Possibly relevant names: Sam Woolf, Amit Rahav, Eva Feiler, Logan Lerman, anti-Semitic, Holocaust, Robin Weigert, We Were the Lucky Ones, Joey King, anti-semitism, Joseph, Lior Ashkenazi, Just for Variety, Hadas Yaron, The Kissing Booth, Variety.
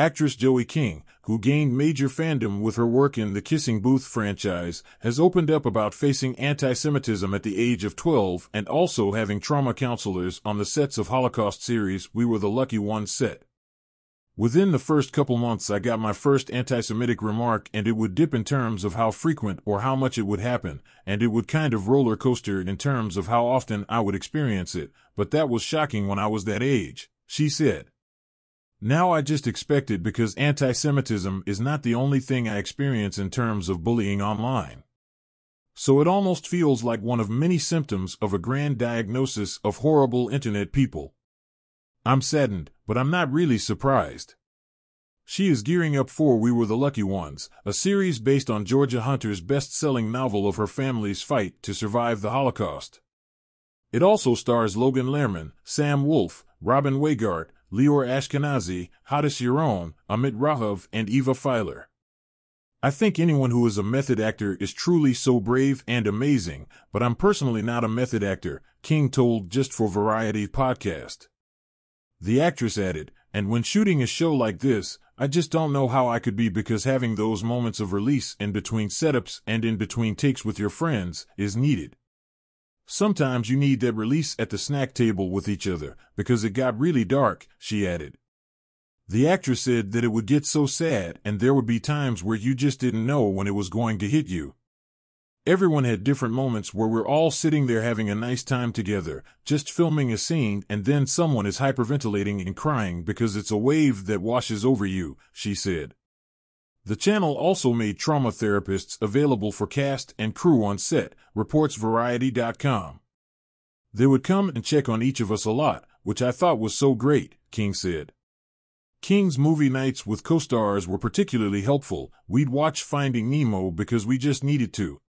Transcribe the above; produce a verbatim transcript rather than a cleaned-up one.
Actress Joey King, who gained major fandom with her work in the Kissing Booth franchise, has opened up about facing anti-Semitism at the age of twelve and also having trauma counselors on the sets of Holocaust series We Were the Lucky Ones set. Within the first couple months I got my first anti-Semitic remark, and it would dip in terms of how frequent or how much it would happen, and it would kind of roller coaster in terms of how often I would experience it, but that was shocking when I was that age, she said. Now I just expect it because anti-Semitism is not the only thing I experience in terms of bullying online. So it almost feels like one of many symptoms of a grand diagnosis of horrible internet people. I'm saddened, but I'm not really surprised. She is gearing up for We Were the Lucky Ones, a series based on Georgia Hunter's best-selling novel of her family's fight to survive the Holocaust. It also stars Logan Lerman, Sam Woolf, Robin Weigert, Lior Ashkenazi, Hadas Yaron, Amit Rahav, and Eva Feiler. I think anyone who is a method actor is truly so brave and amazing, but I'm personally not a method actor, King told Just for Variety podcast. The actress added, and when shooting a show like this, I just don't know how I could be, because having those moments of release in between setups and in between takes with your friends is needed. Sometimes you need that release at the snack table with each other, because it got really dark, she added. The actress said that it would get so sad and there would be times where you just didn't know when it was going to hit you. Everyone had different moments where we're all sitting there having a nice time together, just filming a scene, and then someone is hyperventilating and crying because it's a wave that washes over you, she said. The channel also made trauma therapists available for cast and crew on set, reports Variety dot com. They would come and check on each of us a lot, which I thought was so great, King said. King's movie nights with co-stars were particularly helpful. We'd watch Finding Nemo because we just needed to,